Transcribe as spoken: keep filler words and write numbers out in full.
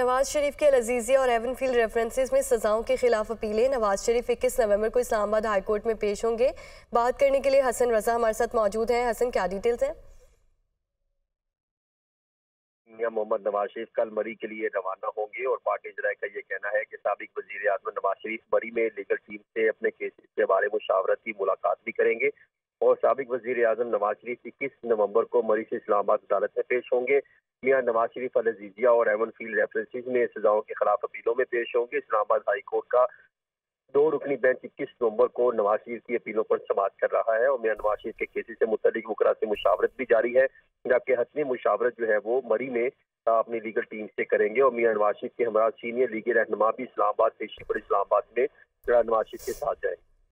नवाज शरीफ के अल-अजीजिया और एमन फील्ड रेफरेंसेस में सजाओं के खिलाफ अपीलें। नवाज शरीफ इक्कीस नवंबर को इस्लामाबाद हाई कोर्ट में पेश होंगे। बात करने के लिए हसन रजा हमारे साथ मौजूद हैं। हसन, क्या डिटेल्स हैं? मियां मोहम्मद नवाज शरीफ कल मरी के लिए रवाना होंगे और पार्टी जराये का ये कहना है कि साबिक वजीर आजम नवाज शरीफ मरी में लीगल टीम से अपने केसेस के बारे में मुशावरत की मुलाकात भी करेंगे और साबिक वजीर आजम नवाज शरीफ इक्कीस नवंबर को मरी से इस्लामाबाद अदालत में पेश होंगे। मियां नवाज शरीफ अल-अजीजिया और एमन फील्ड रेफरेंसेस में सजाओं के खिलाफ अपीलों में पेश होंगे। इस्लामाबाद हाई कोर्ट का दो रुकनी बेंच इक्कीस नवंबर को नवाज शरीफ की अपीलों पर समाअत कर रहा है और मियां नवाज शरीफ के केसेस से मुतल्लिक वकरा से मुशावरत भी जारी है, जबकि हतमी मुशावरत जो है वो मरी में अपनी लीगल टीम से करेंगे। और मियां नवाज शरीफ के हमरा सीनियर लीगल रहनुमा भी इस्लामाबाद पेशी पर इस्लामाबाद में नवाज शरीफ के साथ जाएंगे।